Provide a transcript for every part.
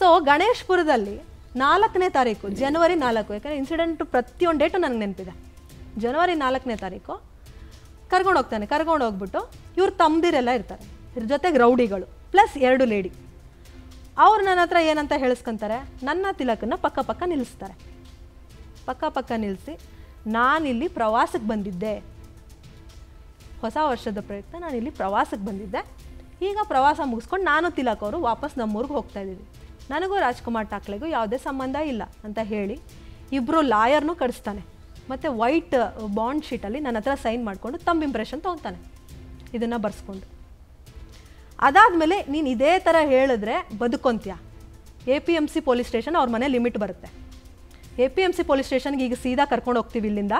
सो गणेशपुरदल्ली 4ನೇ ತಾರೀಕು ಜನವರಿ 4 ಯಾಕಂದರೆ ಇನ್ಸಿಡೆಂಟ್ ಪ್ರತಿಯೊಂದು ಡೇಟು ನನಗೆ ನೆನಪಿದೆ ಜನವರಿ 4ನೇ ತಾರೀಕು ಕರ್ಕೊಂಡು ಹೋಗ್ತಾನೆ ಕರ್ಕೊಂಡು ಹೋಗ್ಬಿಟ್ಟು ಇವ್ರು ತಮ್ಮದಿರೆಲ್ಲ ಇರ್ತಾರೆ ಇವ್ರ ಜೊತೆಗೆ ರೌಡಿಗಳು ಪ್ಲಸ್ 2 ಲೇಡಿ ಅವ್ರು ನನ್ನ ಹತ್ರ ಏನಂತ ಹೇಳಿಸ್ಕೊಂತಾರೆ ನನ್ನ ತಿಲಕನ್ನ ಪಕ್ಕ ನಿಲ್ಲಿಸ್ತಾರೆ ಪಕ್ಕ ನಿಲ್ಲಿಸಿ ನಾನಿಲ್ಲಿ ಪ್ರವಾಸಕ್ಕೆ ಬಂದಿದ್ದೆ ಹೊಸ ವರ್ಷದ ಪ್ರಯುಕ್ತ ನಾನಿಲ್ಲಿ ಪ್ರವಾಸಕ್ಕೆ ಬಂದಿದ್ದೆ ಈಗ ಪ್ರವಾಸ ಮುಗಿಸ್ಕೊಂಡು ನಾನು ತಿಲಕ್ ಅವರು ವಾಪಸ್ ನಮ್ಮೂರಿಗೆ ಹೋಗ್ತಾ ಇದ್ದೀವಿ ನನಗೂ ರಾಜ್ಕುಮಾರ್ ಠಾಕ್ಲೆಗೂ ಯಾವುದೇ ಸಂಬಂಧ ಇಲ್ಲ ಅಂತ ಹೇಳಿ ಇಬ್ಬರು ಲಾಯರ್ನೂ ಕಳಿಸ್ತಾನೆ ಮತ್ತು ವೈಟ್ ಬಾಂಡ್ ಶೀಟಲ್ಲಿ ನನ್ನ ಹತ್ರ ಸೈನ್ ಮಾಡಿಕೊಂಡು ತಮ್ಮ ಇಂಪ್ರೆಷನ್ ತೊಗೊತಾನೆ ಇದನ್ನು ಬರ್ಸ್ಕೊಂಡು ಅದಾದಮೇಲೆ ನೀನು ಇದೇ ಥರ ಹೇಳಿದ್ರೆ ಬದುಕೊಂತೀಯ APMC ಪೊಲೀಸ್ ಸ್ಟೇಷನ್ ಅವ್ರ ಮನೆ ಲಿಮಿಟ್ ಬರುತ್ತೆ APMC ಪೊಲೀಸ್ ಸ್ಟೇಷನ್ಗೆ ಈಗ ಸೀದಾ ಕರ್ಕೊಂಡು ಹೋಗ್ತೀವಿ ಇಲ್ಲಿಂದ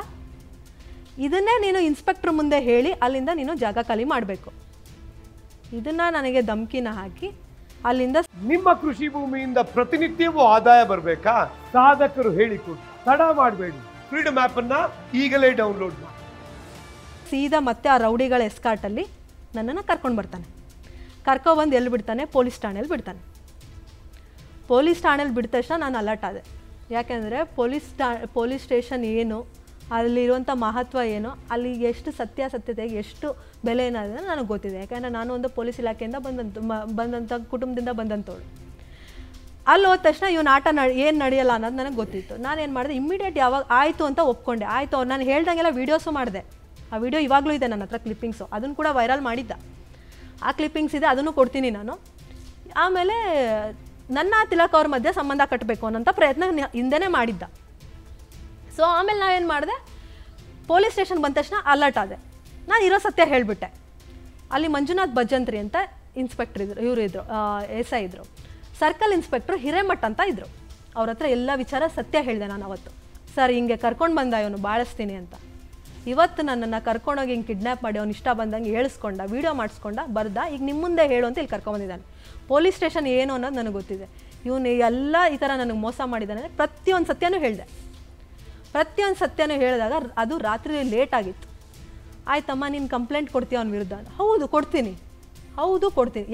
ಇದನ್ನೇ ನೀನು ಇನ್ಸ್ಪೆಕ್ಟ್ರ್ ಮುಂದೆ ಹೇಳಿ ಅಲ್ಲಿಂದ ನೀನು ಜಾಗ ಖಾಲಿ ಮಾಡಬೇಕು ಇದನ್ನ ನನಗೆ ಧಮಕಿನ ಹಾಕಿ ಅಲ್ಲಿಂದ ನಿಮ್ಮ ಕೃಷಿ ಭೂಮಿಯಿಂದ ಪ್ರತಿನಿತ್ಯವೂ ಆದಾಯ ಬರಬೇಕಾ ಸಾಧಕರು ಹೇಳಿಕೊಡಿ ತಡ ಮಾಡಬೇಡಿ ಫ್ರೀಡಮ್ ಆಪ್ ಅನ್ನು ಈಗಲೇ ಡೌನ್ಲೋಡ್ ಮಾಡಿ ಸೀದಾ ಮತ್ತೆ ಆ ರೌಡಿಗಳ ಎಸ್ಕಾರ್ಟ್ ಅಲ್ಲಿ ನನ್ನನ್ನು ಕರ್ಕೊಂಡು ಬರ್ತಾನೆ ಕರ್ಕೊಂಡು ಬಂದು ಎಲ್ಲಿ ಬಿಡ್ತಾನೆ ಪೊಲೀಸ್ ಠಾಣೆಯಲ್ಲಿ ಬಿಡ್ತಾನೆ ಪೊಲೀಸ್ ಠಾಣೆಯಲ್ಲಿ ಬಿಟ್ಟ ತಕ್ಷಣ ನಾನು ಅಲರ್ಟ್ ಆದೆ ಯಾಕೆಂದರೆ ಪೊಲೀಸ್ ಸ್ಟೇಷನ್ ಏನು ಅಲ್ಲಿರುವಂಥ ಮಹತ್ವ ಏನು ಅಲ್ಲಿ ಎಷ್ಟು ಸತ್ಯಾಸತ್ಯತೆಗೆ ಎಷ್ಟು ಬೆಲೆ ಏನಾದರೆ ನನಗೆ ಗೊತ್ತಿದೆ ಯಾಕೆಂದರೆ ನಾನು ಒಂದು ಪೊಲೀಸ್ ಇಲಾಖೆಯಿಂದ ಬಂದಂಥ ಕುಟುಂಬದಿಂದ ಬಂದಂಥವಳು ಅಲ್ಲಿ ಹೋದ ತಕ್ಷಣ ಇವನು ಆಟ ಏನು ನಡೆಯಲ್ಲ ಅನ್ನೋದು ನನಗೆ ಗೊತ್ತಿತ್ತು ನಾನೇನು ಮಾಡಿದೆ ಇಮ್ಮಿಡಿಯೇಟ್ ಯಾವಾಗ ಆಯಿತು ಅಂತ ಒಪ್ಕೊಂಡೆ ಆಯಿತು ಅವ್ರು ನಾನು ಹೇಳ್ದಂಗೆಲ್ಲ ವೀಡಿಯೋಸು ಮಾಡಿದೆ ಆ ವಿಡಿಯೋ ಇವಾಗಲೂ ಇದೆ ನನ್ನ ಹತ್ರ ಕ್ಲಿಪ್ಪಿಂಗ್ಸು ಅದನ್ನು ಕೂಡ ವೈರಲ್ ಮಾಡಿದ್ದ ಆ ಕ್ಲಿಪ್ಪಿಂಗ್ಸ್ ಇದೆ ಅದನ್ನು ಕೊಡ್ತೀನಿ ನಾನು ಆಮೇಲೆ ನನ್ನ ತಿಲಕ್ ಅವ್ರ ಮಧ್ಯೆ ಸಂಬಂಧ ಕಟ್ಟಬೇಕು ಅನ್ನೋಂಥ ಪ್ರಯತ್ನ ಹಿಂದೆನೇ ಮಾಡಿದ್ದ ಸೊ ಆಮೇಲೆ ನಾವೇನು ಮಾಡಿದೆ ಪೊಲೀಸ್ ಸ್ಟೇಷನ್ಗೆ ಬಂದ ತಕ್ಷಣ ಅಲರ್ಟ್ ಆದೆ ನಾನು ಇರೋ ಸತ್ಯ ಹೇಳಿಬಿಟ್ಟೆ ಅಲ್ಲಿ ಮಂಜುನಾಥ್ ಭಜಂತ್ರಿ ಅಂತ ಇನ್ಸ್ಪೆಕ್ಟ್ರ್ ಇದ್ದರು ಇವರು ಇದ್ದರು ಎಸ್ಐ ಇದ್ದರು ಸರ್ಕಲ್ ಇನ್ಸ್ಪೆಕ್ಟ್ರು ಹಿರೇಮಠ್ ಅಂತ ಇದ್ದರು ಅವ್ರ ಹತ್ರ ಎಲ್ಲ ವಿಚಾರ ಸತ್ಯ ಹೇಳಿದೆ ನಾನು ಅವತ್ತು ಸರ್ ಹಿಂಗೆ ಕರ್ಕೊಂಡು ಬಂದ ಇವನು ಬಾಳಿಸ್ತೀನಿ ಅಂತ ಇವತ್ತು ನನ್ನನ್ನು ಕರ್ಕೊಂಡೋಗಿ ಹಿಂಗೆ ಕಿಡ್ನ್ಯಾಪ್ ಮಾಡಿ ಅವ್ನು ಇಷ್ಟ ಬಂದಂಗೆ ಹೇಳಿಸ್ಕೊಂಡ ವೀಡಿಯೋ ಮಾಡಿಸ್ಕೊಂಡ ಬರ್ದ ಈಗ ನಿಮ್ಮ ಮುಂದೆ ಹೇಳು ಅಂತ ಇಲ್ಲಿ ಕರ್ಕೊಂಡ್ಬಂದಿದ್ದಾನೆ ಪೊಲೀಸ್ ಸ್ಟೇಷನ್ ಏನು ಅನ್ನೋದು ನನಗೆ ಗೊತ್ತಿದೆ ಇವನು ಎಲ್ಲ ಈ ಥರ ನನಗೆ ಮೋಸ ಮಾಡಿದ್ದಾನೆ ಪ್ರತಿಯೊಂದು ಸತ್ಯನೂ ಹೇಳಿದೆ ಪ್ರತಿಯೊಂದು ಸತ್ಯನೂ ಹೇಳಿದಾಗ ಅದು ರಾತ್ರಿ ಲೇಟ್ ಆಗಿತ್ತು ಆಯ್ತಮ್ಮ ನೀನು ಕಂಪ್ಲೇಂಟ್ ಕೊಡ್ತೀಯ ಅವನ ವಿರುದ್ಧ ಹೌದು ಕೊಡ್ತೀನಿ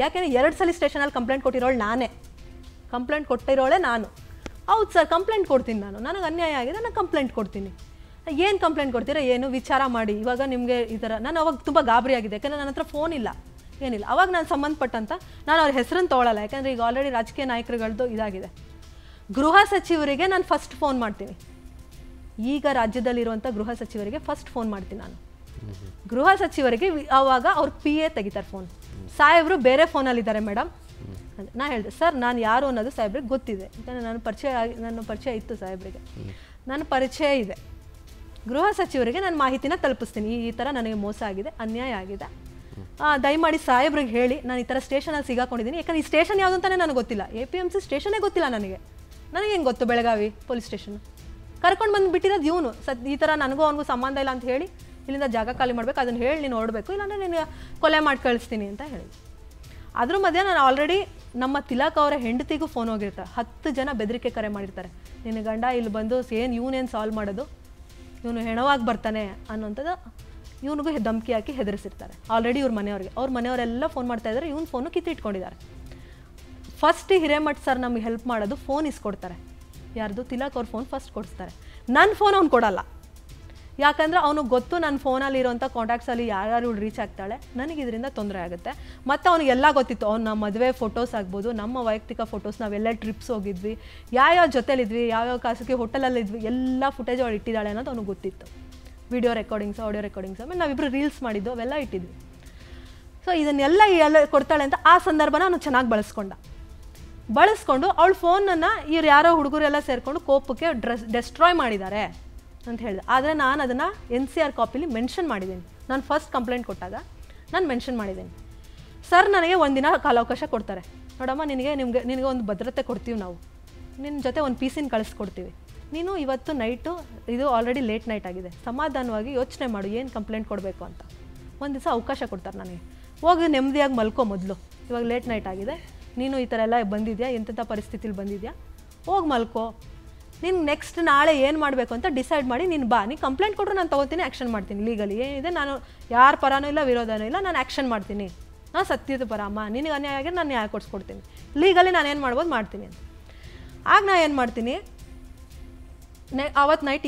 ಯಾಕೆಂದರೆ 2 ಸಲ ಸ್ಟೇಷನಲ್ಲಿ ಕಂಪ್ಲೇಂಟ್ ಕೊಟ್ಟಿರೋಳು ನಾನೇ ಕಂಪ್ಲೇಂಟ್ ಕೊಟ್ಟಿರೋಳೆ ನಾನು ಹೌದು ಸರ್ ಕಂಪ್ಲೇಂಟ್ ಕೊಡ್ತೀನಿ ನಾನು ನನಗೆ ಅನ್ಯಾಯ ಆಗಿದೆ ನಾನು ಕಂಪ್ಲೇಂಟ್ ಕೊಡ್ತೀನಿ ಏನು ಕಂಪ್ಲೇಂಟ್ ಕೊಡ್ತೀರಾ ಏನು ವಿಚಾರ ಮಾಡಿ ಇವಾಗ ನಿಮಗೆ ಈ ಥರ ನಾನು ಅವಾಗ ತುಂಬ ಗಾಬರಿ ಆಗಿದೆ ಯಾಕೆಂದರೆ ನನ್ನ ಹತ್ರ ಫೋನ್ ಇಲ್ಲ ಏನಿಲ್ಲ ಅವಾಗ ನಾನು ಸಂಬಂಧಪಟ್ಟಂತ ನಾನು ಅವ್ರ ಹೆಸರನ್ನು ತೊಗೊಳ್ಳಲ್ಲ ಯಾಕೆಂದರೆ ಈಗ ಆಲ್ರೆಡಿ ರಾಜಕೀಯ ನಾಯಕರುಗಳದ್ದು ಇದಾಗಿದೆ ಗೃಹ ಸಚಿವರಿಗೆ ನಾನು ಫಸ್ಟ್ ಫೋನ್ ಮಾಡ್ತೀನಿ ಈಗ ರಾಜ್ಯದಲ್ಲಿರುವಂಥ ಗೃಹ ಸಚಿವರಿಗೆ ಫಸ್ಟ್ ಫೋನ್ ಮಾಡ್ತೀನಿ ನಾನು ಗೃಹ ಸಚಿವರಿಗೆ ಆವಾಗ ಅವ್ರ PA ತೆಗಿತಾರೆ ಫೋನ್ ಸಾಹೇಬರು ಬೇರೆ ಫೋನಲ್ಲಿದ್ದಾರೆ ಮೇಡಮ್ ನಾನು ಹೇಳಿದೆ ಸರ್ ನಾನು ಯಾರು ಅನ್ನೋದು ಸಾಹೇಬ್ರಿಗೆ ಗೊತ್ತಿದೆ ಯಾಕಂದರೆ ನನ್ನ ಪರಿಚಯ ಇತ್ತು ಸಾಹೇಬ್ರಿಗೆ ನನ್ನ ಪರಿಚಯ ಇದೆ ಗೃಹ ಸಚಿವರಿಗೆ ನಾನು ಮಾಹಿತಿನ ತಲುಪಿಸ್ತೀನಿ ಈ ಥರ ನನಗೆ ಮೋಸ ಆಗಿದೆ ಅನ್ಯಾಯ ಆಗಿದೆ ದಯಮಾಡಿ ಸಾಹೇಬ್ರಿಗೆ ಹೇಳಿ ನಾನು ಈ ಥರ ಸ್ಟೇಷನಲ್ಲಿ ಸಿಗಾಕೊಂಡಿದ್ದೀನಿ ಯಾಕಂದರೆ ಈ ಸ್ಟೇಷನ್ ಯಾವುದು ಅಂತಲೇ ನನಗೆ ಗೊತ್ತಿಲ್ಲ APMC ಸ್ಟೇಷನೇ ಗೊತ್ತಿಲ್ಲ ನನಗೆ ಹೆಂಗೆ ಗೊತ್ತು ಬೆಳಗಾವಿ ಪೊಲೀಸ್ ಸ್ಟೇಷನ್ ಕರ್ಕೊಂಡು ಬಂದು ಬಿಟ್ಟಿರೋದು ಇವನು ಈ ಥರ ನನಗೂ ಅವನಿಗೂ ಸಂಬಂಧ ಇಲ್ಲ ಅಂತ ಹೇಳಿ ಇಲ್ಲಿಂದ ಜಾಗ ಖಾಲಿ ಮಾಡಬೇಕು ಅದನ್ನು ಹೇಳಿ ನೀನು ನೋಡಬೇಕು ಇಲ್ಲಾಂದರೆ ನಿನಗೆ ಕೊಲೆ ಮಾಡಿ ಕಳಿಸ್ತೀನಿ ಅಂತ ಹೇಳಿ ಅದ್ರ ಮಧ್ಯೆ ನಾನು ಆಲ್ರೆಡಿ ನಮ್ಮ ತಿಲಕ್ ಅವರ ಹೆಂಡತಿಗೂ ಫೋನ್ ಹೋಗಿರ್ತಾರೆ 10 ಜನ ಬೆದರಿಕೆ ಕರೆ ಮಾಡಿರ್ತಾರೆ ನಿನ್ನ ಗಂಡ ಇಲ್ಲಿ ಬಂದು ಏನು ಇವನೇನು ಸಾಲ್ವ್ ಮಾಡೋದು ಇವನು ಹೆಣವಾಗಿ ಬರ್ತಾನೆ ಅನ್ನೋಂಥದ್ದು ಇವನಿಗೂ ಧಮಕಿ ಹಾಕಿ ಹೆದರಿಸಿರ್ತಾರೆ ಆಲ್ರೆಡಿ ಅವ್ರ ಮನೆಯವರೆಲ್ಲ ಫೋನ್ ಮಾಡ್ತಾಯಿದ್ದಾರೆ ಇವನು ಫೋನು ಕಿತ್ತಿಟ್ಕೊಂಡಿದ್ದಾರೆ ಫಸ್ಟ್ ಹಿರೇಮಠ್ ಸರ್ ನಮಗೆ ಹೆಲ್ಪ್ ಮಾಡೋದು ಫೋನ್ ಇಸ್ಕೊಡ್ತಾರೆ ಯಾರ್ದು ತಿಲಕ್ ಅವ್ರ ಫೋನ್ ಫಸ್ಟ್ ಕೊಡಿಸ್ತಾರೆ ನನ್ನ ಫೋನ್ ಅವ್ನು ಕೊಡಲ್ಲ ಯಾಕಂದರೆ ಅವ್ನಿಗೆ ಗೊತ್ತು ನನ್ನ ಫೋನಲ್ಲಿ ಇರೋಂಥ ಕಾಂಟ್ಯಾಕ್ಟ್ಸಲ್ಲಿ ಯಾರ್ಯಾರು ರೀಚ್ ಆಗ್ತಾಳೆ ನನಗೆ ಇದರಿಂದ ತೊಂದರೆ ಆಗುತ್ತೆ ಮತ್ತು ಅವನಿಗೆಲ್ಲ ಗೊತ್ತಿತ್ತು ಅವ್ನು ನಮ್ಮ ಮದುವೆ ಫೋಟೋಸ್ ಆಗ್ಬೋದು ನಮ್ಮ ವೈಯಕ್ತಿಕ ಫೋಟೋಸ್ ನಾವೆಲ್ಲ ಟ್ರಿಪ್ಸ್ ಹೋಗಿದ್ವಿ ಯಾವ್ಯಾವ ಜೊತೆಲಿದ್ವಿ ಯಾವ್ಯಾವ ಖಾಸಗಿ ಹೋಟೆಲಲ್ಲಿದ್ವಿ ಎಲ್ಲ ಫುಟೇಜ್ ಅವಳು ಇಟ್ಟಿದ್ದಾಳೆ ಅನ್ನೋದು ಅವ್ನಿಗೆ ಗೊತ್ತಿತ್ತು ವಿಡಿಯೋ ರೆಕಾರ್ಡಿಂಗ್ಸ್ ಆಡಿಯೋ ರೆಕಾರ್ಡಿಂಗ್ಸ್ ಆಮೇಲೆ ನಾವಿಬ್ಬರು ರೀಲ್ಸ್ ಮಾಡಿದ್ದು ಅವೆಲ್ಲ ಇಟ್ಟಿದ್ವಿ ಸೊ ಇದನ್ನೆಲ್ಲ ಕೊಡ್ತಾಳೆ ಅಂತ ಆ ಸಂದರ್ಭನ ಅವನು ಚೆನ್ನಾಗಿ ಬಳಸ್ಕೊಂಡು ಅವಳು ಫೋನನ್ನು ಇವ್ರು ಯಾರೋ ಹುಡುಗರೆಲ್ಲ ಸೇರಿಕೊಂಡು ಕೋಪಕ್ಕೆ ಡೆಸ್ಟ್ರಾಯ್ ಮಾಡಿದ್ದಾರೆ ಅಂತ ಹೇಳಿದೆ ಆದರೆ ನಾನು ಅದನ್ನು NCR ಕಾಪಿಲಿ ಮೆನ್ಷನ್ ಮಾಡಿದ್ದೀನಿ ನಾನು ಫಸ್ಟ್ ಕಂಪ್ಲೇಂಟ್ ಕೊಟ್ಟಾಗ ನಾನು ಮೆನ್ಷನ್ ಮಾಡಿದ್ದೀನಿ ಸರ್ ನನಗೆ ಒಂದಿನ ಕಾಲಾವಕಾಶ ಕೊಡ್ತಾರೆ ನೋಡಮ್ಮ ನಿನಗೆ ಒಂದು ಭದ್ರತೆ ಕೊಡ್ತೀವಿ ನಾವು ನಿನ್ನ ಜೊತೆ ಒಂದು ಪೀಸಿನ ಕಳಿಸ್ಕೊಡ್ತೀವಿ ನೀನು ಇವತ್ತು ನೈಟು ಇದು ಆಲ್ರೆಡಿ ಲೇಟ್ ನೈಟ್ ಆಗಿದೆ ಸಮಾಧಾನವಾಗಿ ಯೋಚನೆ ಮಾಡು ಏನು ಕಂಪ್ಲೇಂಟ್ ಕೊಡಬೇಕು ಅಂತ ಒಂದು ದಿವಸ ಅವಕಾಶ ಕೊಡ್ತಾರೆ ನನಗೆ ಹೋಗಿ ನೆಮ್ಮದಿಯಾಗಿ ಮಲ್ಕೋ ಮೊದಲು ಇವಾಗ ಲೇಟ್ ನೈಟ್ ಆಗಿದೆ ನೀನು ಈ ಥರ ಎಲ್ಲ ಬಂದಿದ್ಯಾ ಎಂಥ ಪರಿಸ್ಥಿತಿಲಿ ಬಂದಿದ್ಯಾ ಹೋಗಿ ಮಲ್ಕೋ ನೀನು ನೆಕ್ಸ್ಟ್ ನಾಳೆ ಏನು ಮಾಡಬೇಕು ಅಂತ ಡಿಸೈಡ್ ಮಾಡಿ ನೀನು ಬಾ ನೀನು ಕಂಪ್ಲೇಂಟ್ ಕೊಟ್ಟರು ನಾನು ತೊಗೊತೀನಿ ಆ್ಯಕ್ಷನ್ ಮಾಡ್ತೀನಿ ಲೀಗಲಿ ಏನಿದೆ ನಾನು ಯಾರ ಪರನೂ ಇಲ್ಲ ವಿರೋಧನೂ ಇಲ್ಲ ನಾನು ಆ್ಯಕ್ಷನ್ ಮಾಡ್ತೀನಿ ನಾನು ಸತ್ಯದ ಪರ ಅಮ್ಮ ನಿನಗೆ ಅನ್ಯಾಯ ಆಗಿ ನಾನು ನ್ಯಾಯ ಕೊಡಿಸ್ಕೊಡ್ತೀನಿ ಲೀಗಲಿ ನಾನೇನು ಮಾಡ್ಬೋದು ಮಾಡ್ತೀನಿ ಅಂತ ಆಗ ನಾನು ಏನು ಮಾಡ್ತೀನಿ, ಆವತ್ತು ನೈಟ್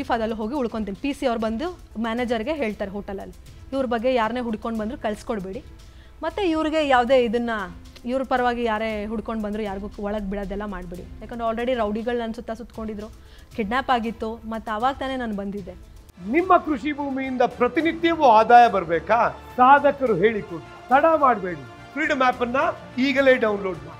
ಈಫಾದಲ್ಲಿ ಹೋಗಿ ಉಳ್ಕೊತೀನಿ. ಪಿ ಸಿ ಅವ್ರು ಬಂದು ಮ್ಯಾನೇಜರ್ಗೆ ಹೇಳ್ತಾರೆ ಹೋಟೆಲಲ್ಲಿ, ಇವ್ರ ಬಗ್ಗೆ ಯಾರನ್ನೇ ಹುಡ್ಕೊಂಡು ಬಂದರೂ ಕಳಿಸ್ಕೊಡ್ಬೇಡಿ, ಮತ್ತು ಇವ್ರಿಗೆ ಯಾವುದೇ ಇದನ್ನು ಇವ್ರ ಪರವಾಗಿ ಯಾರೇ ಹುಡ್ಕೊಂಡು ಬಂದರೂ ಯಾರಿಗೂ ಒಳಗೆ ಬಿಡೋದೆಲ್ಲ ಮಾಡಿಬಿಡಿ, ಯಾಕಂದರೆ ಆಲ್ರೆಡಿ ರೌಡಿಗಳು ನನ್ನ ಸುತ್ತ ಸುತ್ತಕೊಂಡಿದ್ರು, ಕಿಡ್ನಾಪ್ ಆಗಿತ್ತು, ಮತ್ತು ಆವಾಗ ತಾನೇ ನಾನು ಬಂದಿದ್ದೆ. ನಿಮ್ಮ ಕೃಷಿ ಭೂಮಿಯಿಂದ ಪ್ರತಿನಿತ್ಯವೂ ಆದಾಯ ಬರಬೇಕಾ? ಸಾಧಕರು ಹೇಳಿಕೊಡಿ, ತಡ ಮಾಡಬೇಡಿ. ಫ್ರೀಡಮ್ ಆ್ಯಪನ್ನು ಈಗಲೇ ಡೌನ್ಲೋಡ್ ಮಾಡಿ.